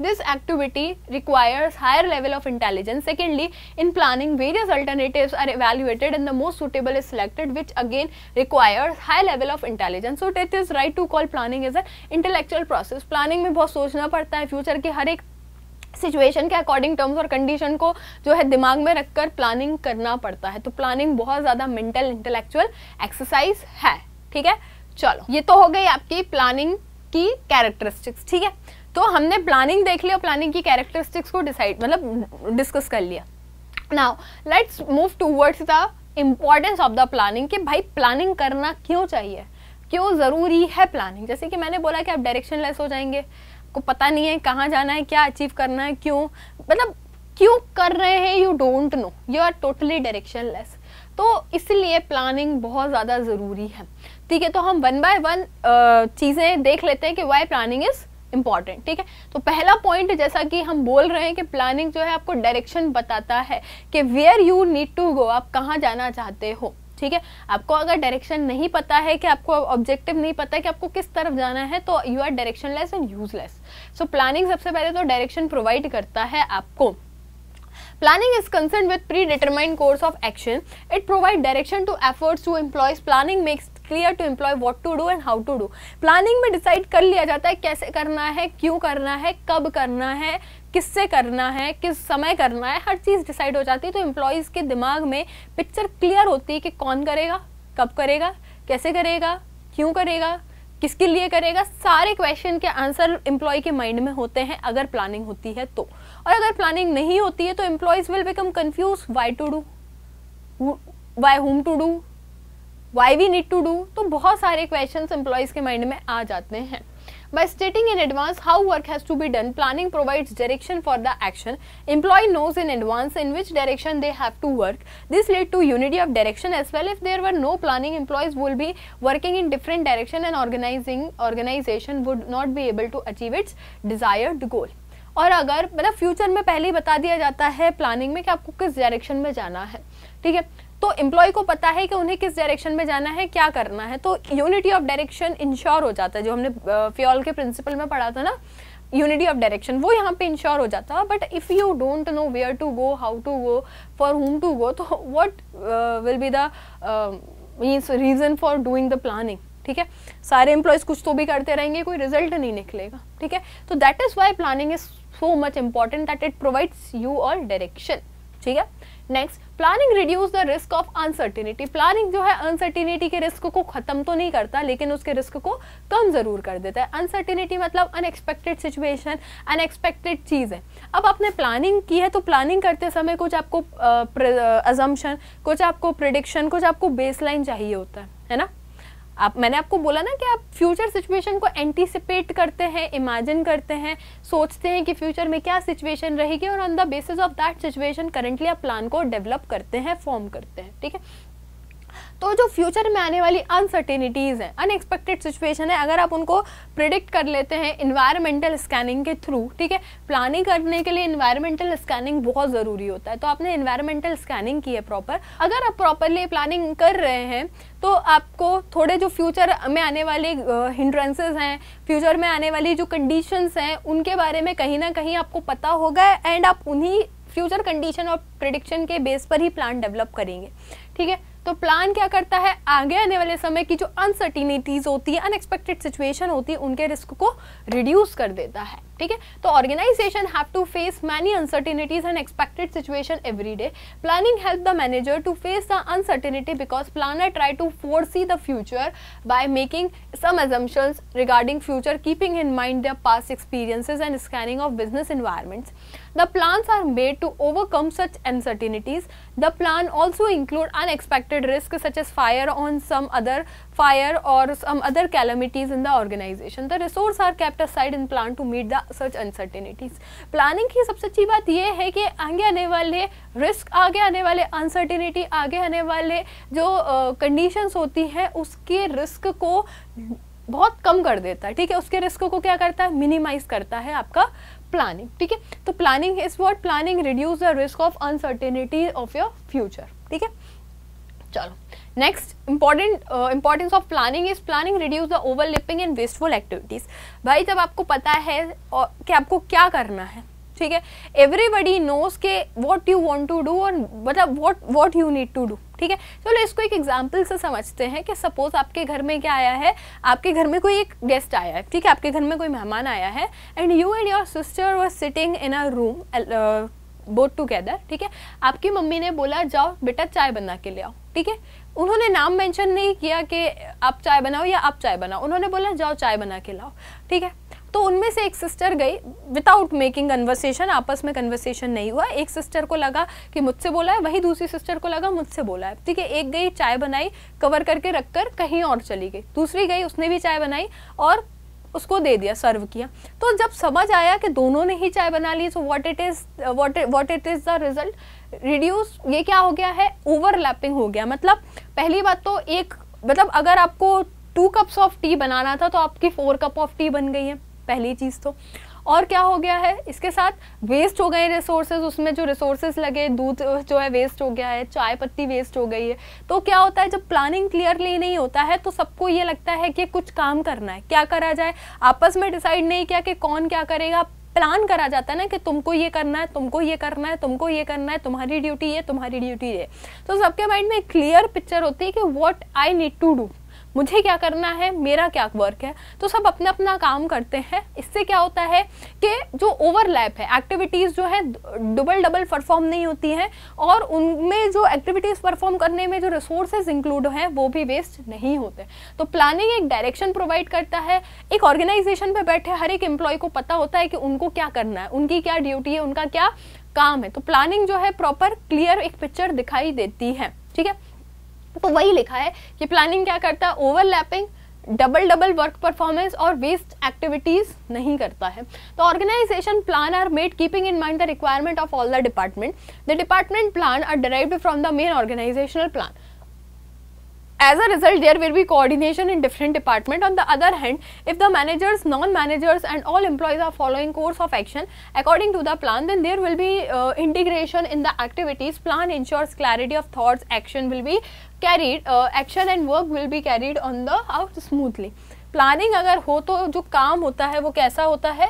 This activity requires higher level of intelligence. Secondly, in planning various alternatives are evaluated and the most suitable is selected, which again requires high level of intelligence. So it is right to call planning as an intellectual process. Planning में बहुत सोचना पड़ता है, future के हर एक situation के according terms और condition को जो है दिमाग में रखकर प्लानिंग करना पड़ता है. तो प्लानिंग बहुत ज़्यादा मेंटल इंटेलेक्चुअल एक्सरसाइज है. ठीक है, चलो ये तो हो गई आपकी प्लानिंग की कैरेक्टरिस्टिक्स. ठीक है, तो हमने प्लानिंग देख लिया, प्लानिंग की कैरेक्टरिस्टिक्स को डिसाइड मतलब डिस्कस कर लिया. Now let's move towards the importance of the planning कि भाई प्लानिंग करना क्यों चाहिए, क्यों ज़रूरी है प्लानिंग. जैसे कि मैंने बोला कि आप डायरेक्शन लेस हो जाएंगे, आपको पता नहीं है कहाँ जाना है, क्या अचीव करना है, क्यों मतलब क्यों कर रहे हैं, you don't know, you are totally directionless. तो इसलिए प्लानिंग बहुत ज़्यादा ज़रूरी है. ठीक है, तो हम वन बाय वन चीज़ें देख लेते हैं कि वाई प्लानिंग इज़ इम्पॉर्टेंट. ठीक है, तो पहला पॉइंट जैसा कि हम बोल रहे हैं कि प्लानिंग जो है आपको डायरेक्शन बताता है कि where you need to go, आप कहाँ जाना चाहते हो. ठीक है, आपको अगर डायरेक्शन नहीं पता है, कि आपको ऑब्जेक्टिव नहीं पता है कि आपको किस तरफ जाना है, तो you are directionless and useless. So planning सबसे पहले तो डायरेक्शन प्रोवाइड करता है आपको. Planning is concerned with predetermined course of action. It provides direction to efforts to employees. Planning makes clear to employee what to do and how to do. Planning में decide कर लिया जाता है कैसे करना है, क्यों करना है, कब करना है, किससे करना है, किस समय करना है, हर चीज़ decide हो जाती है. तो employees के दिमाग में picture clear होती है कि कौन करेगा, कब करेगा, कैसे करेगा, क्यों करेगा, किसके लिए करेगा. सारे क्वेश्चन के आंसर एम्प्लॉय के माइंड में होते हैं अगर प्लानिंग होती है तो. और अगर प्लानिंग नहीं होती है तो employees will become confuse, why to do, why whom to do, why we need to do. तो बहुत सारे क्वेश्चन एम्प्लॉयज के माइंड में आ जाते हैं. By stating in advance how work has to be done, planning provides direction for the action. Employee knows in advance in which direction they have to work. This leads to unity of direction as well. If there were no planning, employees would be working in different direction and organizing organization would not be able to achieve its desired goal. और अगर मतलब future में पहले ही बता दिया जाता है planning में कि आपको किस डायरेक्शन में जाना है. ठीक है, तो एम्प्लॉय को पता है कि उन्हें किस डायरेक्शन में जाना है, क्या करना है. तो यूनिटी ऑफ डायरेक्शन इंश्योर हो जाता है, जो हमने फ्योल के प्रिंसिपल में पढ़ा था ना, यूनिटी ऑफ डायरेक्शन, वो यहाँ पे इंश्योर हो जाता है. But if you don't know where to go, how to go, for whom to go, तो what will be the means reason for doing the planning. ठीक है, सारे एम्प्लॉयज़ कुछ तो भी करते रहेंगे, कोई रिजल्ट नहीं निकलेगा. ठीक है, तो that is why planning is so much important that it provides you all direction. ठीक है, next, planning reduce the risk of uncertainty. Planning जो है अनसर्टिनिटी के रिस्क को खत्म तो नहीं करता, लेकिन उसके रिस्क को कम जरूर कर देता है. अनसर्टिनिटी मतलब अनएक्सपेक्टेड सिचुएशन, अनएक्सपेक्टेड चीज़ है. अब आपने प्लानिंग की है तो प्लानिंग करते समय कुछ आपको अजम्पशन, कुछ आपको प्रिडिक्शन, कुछ आपको बेसलाइन चाहिए होता है, है ना. आप मैंने आपको बोला ना कि आप फ्यूचर सिचुएशन को एंटीसिपेट करते हैं, इमेजिन करते हैं, सोचते हैं कि फ्यूचर में क्या सिचुएशन रहेगी, और on the basis of that situation currently आप प्लान को डेवलप करते हैं, फॉर्म करते हैं. ठीक है, तो जो फ्यूचर में आने वाली अनसर्टेनिटीज़ हैं, अनएक्सपेक्टेड सिचुएशन है, अगर आप उनको प्रिडिक्ट कर लेते हैं इन्वायरमेंटल स्कैनिंग के थ्रू. ठीक है, प्लानिंग करने के लिए इन्वायरमेंटल स्कैनिंग बहुत ज़रूरी होता है. तो आपने इन्वायरमेंटल स्कैनिंग की है प्रॉपर, अगर आप प्रॉपरली प्लानिंग कर रहे हैं तो आपको थोड़े जो फ्यूचर में आने वाले हिंड्रेंसेज हैं, फ्यूचर में आने वाली जो कंडीशंस हैं, उनके बारे में कहीं ना कहीं आपको पता होगा, एंड आप उन्हीं फ्यूचर कंडीशन और प्रिडिक्शन के बेस पर ही प्लान डेवलप करेंगे. ठीक है, तो प्लान क्या करता है, आगे आने वाले समय की जो अनसर्टिनिटीज़ होती है, अनएक्सपेक्टेड सिचुएशन होती है, उनके रिस्क को रिड्यूस कर देता है. ठीक है, तो organisation have to face many uncertainties and expected situation every day. Planning help the manager to face the uncertainty because planner try to foresee the future by making some assumptions regarding future, keeping in mind the past experiences and scanning of business environments. The plans are made to overcome such uncertainties. The plan also include unexpected risks such as fire on some other fire or some other calamities in the organization. The resources are kept aside in plan to meet the such uncertainties. Planning की सबसे अच्छी बात ये है कि आगे आने वाले रिस्क, आगे आने वाले अनसर्टिनिटी, आगे आने वाले जो कंडीशंस uh, होती हैं उसके रिस्क को बहुत कम कर देता है. ठीक है, उसके रिस्क को क्या करता है, मिनिमाइज करता है आपका प्लानिंग. ठीक है, तो planning is what, planning reduce the risk of uncertainty of your future. ठीक है, चलो next important importance of planning is planning reduce the overlapping and wasteful activities. भाई जब आपको पता है और कि आपको क्या करना है, ठीक है, एवरीबडी नोज के what you want to do और मतलब what what you need to do. ठीक है, चलो इसको एक एग्जांपल से समझते हैं कि सपोज आपके घर में क्या आया है, आपके घर में कोई एक गेस्ट आया है. ठीक है, आपके घर में कोई मेहमान आया है and you and your sister were sitting in a room both together. ठीक है, आपकी मम्मी ने बोला जाओ बेटा चाय बना के ले आओ. ठीक है, उन्होंने नाम मेंशन नहीं किया कि आप चाय बनाओ या आप चाय बनाओ, उन्होंने बोला जाओ चाय बना के लाओ. ठीक है, तो उनमें से एक सिस्टर गई विदाउट मेकिंग कन्वर्सेशन, आपस में कन्वर्सेशन नहीं हुआ. एक सिस्टर को लगा कि मुझसे बोला है, वही दूसरी सिस्टर को लगा मुझसे बोला है. ठीक है, एक गई चाय बनाई कवर करके रख कर कहीं और चली गई, दूसरी गई उसने भी चाय बनाई और उसको दे दिया, सर्व किया. तो जब समझ आया कि दोनों ने ही चाय बना ली, so what it is what what it is the result, reduce, ये क्या हो गया है, ओवरलैपिंग हो गया. मतलब पहली बात तो एक मतलब अगर आपको टू कप्स ऑफ टी बनाना था तो आपकी फोर कप ऑफ टी बन गई है, पहली चीज़ तो. और क्या हो गया है, इसके साथ वेस्ट हो गए रिसोर्सेज, उसमें जो रिसोर्सेज लगे दूध जो है वेस्ट हो गया है, चाय पत्ती वेस्ट हो गई है. तो क्या होता है जब प्लानिंग क्लियरली नहीं होता है तो सबको ये लगता है कि कुछ काम करना है, क्या करा जाए, आपस में डिसाइड नहीं किया कि कौन क्या करेगा. प्लान करा जाता है ना कि तुमको ये करना है, तुमको ये करना है, तुमको ये करना है, तुम्हारी ड्यूटी है, तुम्हारी ड्यूटी है. तो सबके माइंड में क्लियर पिक्चर होती है कि what I need to do, मुझे क्या करना है, मेरा क्या वर्क है. तो सब अपना अपना काम करते हैं. इससे क्या होता है कि जो ओवरलैप है एक्टिविटीज़ जो है डबल डबल परफॉर्म नहीं होती हैं और उनमें जो एक्टिविटीज़ परफॉर्म करने में जो रिसोर्सेज इंक्लूड हैं वो भी वेस्ट नहीं होते. तो प्लानिंग एक डायरेक्शन प्रोवाइड करता है. एक ऑर्गेनाइजेशन पर बैठे हर एक एम्प्लॉय को पता होता है कि उनको क्या करना है, उनकी क्या ड्यूटी है, उनका क्या काम है. तो प्लानिंग जो है प्रॉपर क्लियर एक पिक्चर दिखाई देती है. ठीक है, तो वही लिखा है कि प्लानिंग क्या करता है, overlapping, double double work performance और वेस्ट एक्टिविटीज नहीं करता है. तो organisation plan are made keeping in mind the requirement of all the department. The department plan are derived from the main organisational plan. As a result, there will be coordination in different department. On the other hand, if the managers, non-managers, and all employees are following course of action according to the plan, then there will be uh, integration in the activities. Plan ensures clarity of thoughts. Action will be carried. Uh, action and work will be carried on the out smoothly. Planning अगर हो तो जो काम होता है वो कैसा होता है,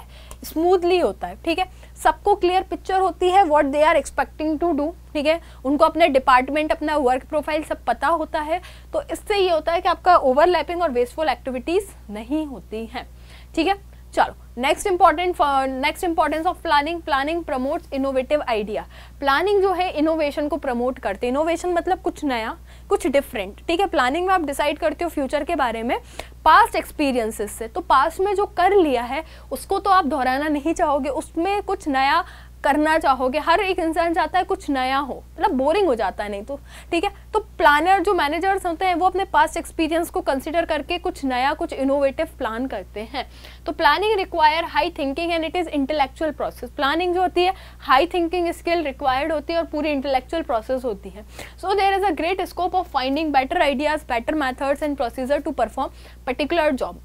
smoothly होता है. ठीक है, सबको क्लियर पिक्चर होती है what they are expecting to do. ठीक है, उनको अपने डिपार्टमेंट, अपना वर्क प्रोफाइल सब पता होता है. तो इससे ये होता है कि आपका ओवरलैपिंग और वेस्टफुल एक्टिविटीज़ नहीं होती हैं. ठीक है, चलो next important next importance of planning. Planning promotes innovative idea. Planning जो है इनोवेशन को प्रमोट करते हैं. इनोवेशन मतलब कुछ नया, कुछ डिफरेंट. ठीक है, प्लानिंग में आप डिसाइड करते हो फ्यूचर के बारे में पास्ट एक्सपीरियंसेस से. तो पास्ट में जो कर लिया है उसको तो आप दोहराना नहीं चाहोगे, उसमें कुछ नया करना चाहोगे. हर एक इंसान चाहता है कुछ नया हो, मतलब बोरिंग हो जाता है नहीं तो. ठीक है, तो प्लानर जो मैनेजर्स होते हैं वो अपने पास्ट एक्सपीरियंस को कंसिडर करके कुछ नया, कुछ इनोवेटिव प्लान करते हैं. तो planning require high thinking and it is intellectual process. Planning जो होती है हाई थिंकिंग स्किल रिक्वायर्ड होती है और पूरी इंटेलेक्चुअल प्रोसेस होती है. So there is a great scope of finding better ideas, better methods and procedure to perform particular job.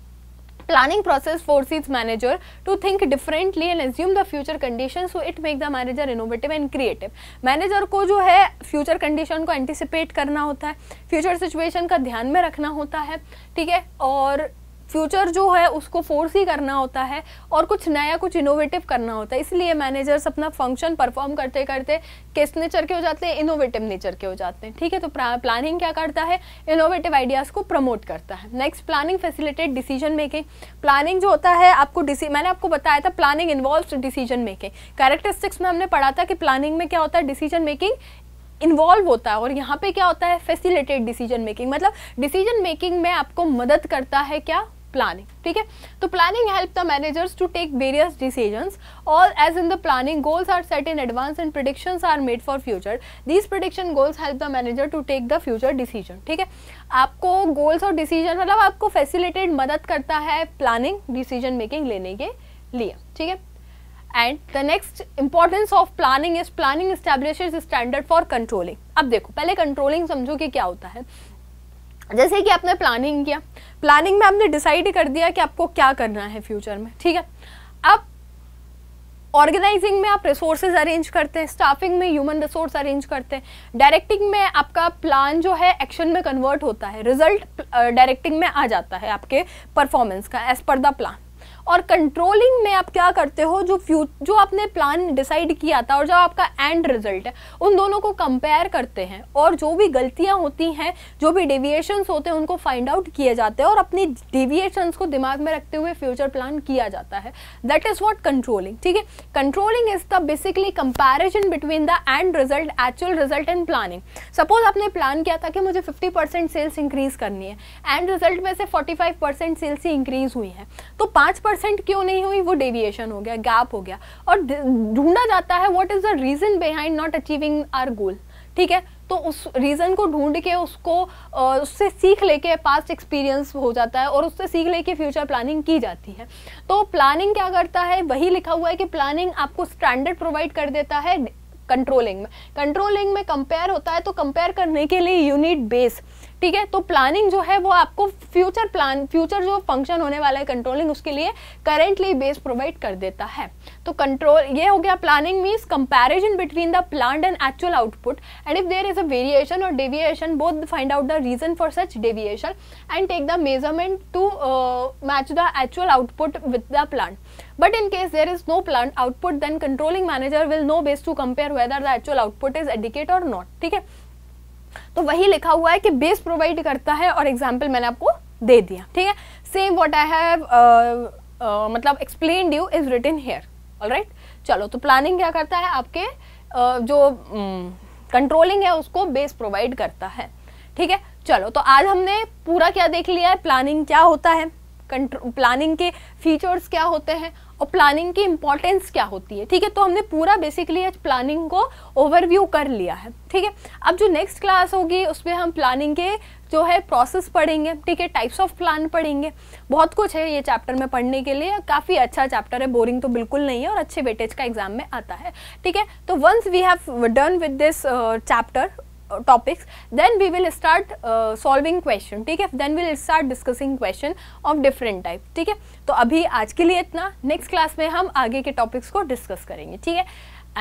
Planning process forces manager to think differently and assume the future conditions, so it make the manager innovative and creative. Manager को जो है future condition को anticipate करना होता है, future situation का ध्यान में रखना होता है. ठीक है, और फ्यूचर जो है उसको फोर्स ही करना होता है और कुछ नया, कुछ इनोवेटिव करना होता है. इसलिए मैनेजर्स अपना फंक्शन परफॉर्म करते करते किस नेचर के हो जाते हैं, इनोवेटिव नेचर के हो जाते हैं. ठीक है, तो प्लानिंग क्या करता है, इनोवेटिव आइडियाज़ को प्रमोट करता है. Next, planning facilitate decision making. Planning जो होता है आपको डिसी मैंने आपको बताया था planning involves decision making. Characteristics में हमने पढ़ा था कि प्लानिंग में क्या होता है, डिसीजन मेकिंग इन्वॉल्व होता है और यहाँ पे क्या होता है, फैसिलिटेट डिसीजन मेकिंग. मतलब डिसीजन मेकिंग में आपको मदद करता है क्या, प्लानिंग. ठीक है, तो planning help the managers to take various decisions और as in the planning goals are set in advance and predictions are made for future. These prediction goals help the manager to take the future decision. ठीक है, आपको goals और decision मतलब आपको facilitate मदद करता है प्लानिंग डिसीजन मेकिंग लेने के लिए. ठीक है, and the next importance of planning is planning establishes standard for controlling. अब देखो पहले कंट्रोलिंग समझो कि क्या होता है. जैसे कि आपने प्लानिंग किया, प्लानिंग में आपने डिसाइड कर दिया कि आपको क्या करना है फ्यूचर में. ठीक है, अब ऑर्गेनाइजिंग में आप रिसोर्सेज अरेंज करते हैं, स्टाफिंग में ह्यूमन रिसोर्स अरेंज करते हैं, डायरेक्टिंग में आपका प्लान जो है एक्शन में कन्वर्ट होता है, रिजल्ट डायरेक्टिंग में आ जाता है आपके परफॉर्मेंस का एज पर द प्लान. और कंट्रोलिंग में आप क्या करते हो, जो फ्यू जो आपने प्लान डिसाइड किया था और जो आपका एंड रिजल्ट है उन दोनों को कंपेयर करते हैं और जो भी गलतियां होती हैं, जो भी डेविएशंस होते हैं उनको फाइंड आउट किए जाते हैं और अपनी डेविएशंस को दिमाग में रखते हुए फ्यूचर प्लान किया जाता है. That is what controlling. ठीक है, controlling is the basically comparison between the end result, actual result and planning. Suppose आपने प्लान किया था कि मुझे फिफ्टी परसेंट सेल्स इंक्रीज़ करनी है, एंड रिजल्ट में से फोर्टी फाइव परसेंट सेल्स ही इंक्रीज हुई है, तो पाँच परसेंट क्यों नहीं हुई, वो डेविएशन हो गया, गैप हो गया. और ढूंढा जाता है what is the reason behind not achieving our goal. ठीक है, तो उस रीज़न को ढूंढ के उसको उससे सीख लेके पास्ट एक्सपीरियंस हो जाता है और उससे सीख लेके फ्यूचर प्लानिंग की जाती है. तो प्लानिंग क्या करता है, वही लिखा हुआ है कि प्लानिंग आपको स्टैंडर्ड प्रोवाइड कर देता है. कंट्रोलिंग में कंट्रोलिंग में कंपेयर होता है, तो कंपेयर करने के लिए यूनिट बेस. ठीक है, तो प्लानिंग जो है वो आपको फ्यूचर प्लान फ्यूचर जो फंक्शन होने वाला है कंट्रोलिंग उसके लिए करेंटली बेस प्रोवाइड कर देता है. तो कंट्रोल ये हो गया. Planning means comparison between the planned and actual output, and if there is a variation or deviation both find out the reason for such deviation and take the measurement to match the actual output with the plan. But in case there is no plan output, then controlling manager will no base to compare whether the actual output is adequate or not. ठीक है, तो वही लिखा हुआ है कि base provide करता है और एग्जाम्पल मैंने आपको दे दिया. ठीक है, सेम व्हाट आई हैव मतलब explained you is written here. Alright, चलो तो प्लानिंग क्या करता है, आपके uh, जो कंट्रोलिंग um, है उसको बेस प्रोवाइड करता है. ठीक है, चलो तो आज हमने पूरा क्या देख लिया है, प्लानिंग क्या होता है, प्लानिंग के फीचर्स क्या होते हैं और प्लानिंग की इम्पोर्टेंस क्या होती है. ठीक है, तो हमने पूरा बेसिकली आज प्लानिंग को ओवरव्यू कर लिया है. ठीक है, अब जो नेक्स्ट क्लास होगी उसमें हम प्लानिंग के जो है प्रोसेस पढ़ेंगे. ठीक है, टाइप्स ऑफ प्लान पढ़ेंगे. बहुत कुछ है ये चैप्टर में पढ़ने के लिए, काफ़ी अच्छा चैप्टर है, बोरिंग तो बिल्कुल नहीं है और अच्छे वेटेज का एग्जाम में आता है. ठीक है, तो once we have done with this chapter topics, then we will start uh, solving question. ठीक है, then we will start discussing question of different type. ठीक है, तो अभी आज के लिए इतना, next class में हम आगे के topics को discuss करेंगे. ठीक है,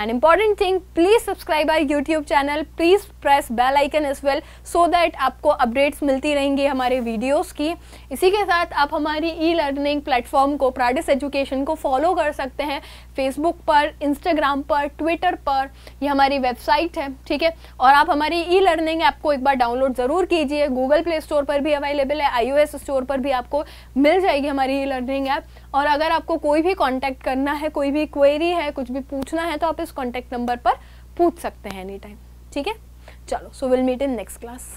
an important thing, please subscribe our YouTube channel, please press bell icon as well so that आपको updates मिलती रहेंगी हमारे videos की. इसी के साथ आप हमारी e-learning platform को Praadis Education को follow कर सकते हैं Facebook पर, Instagram पर, Twitter पर, ये हमारी website है. ठीक है, और आप हमारी e-learning ऐप को एक बार download ज़रूर कीजिए. Google Play Store पर भी available है, iOS Store पर भी आपको मिल जाएगी हमारी e-learning ऐप. और अगर आपको कोई भी कांटेक्ट करना है, कोई भी क्वेरी है, कुछ भी पूछना है तो आप इस कांटेक्ट नंबर पर पूछ सकते हैं एनी टाइम. ठीक है, चलो so will meet in next class.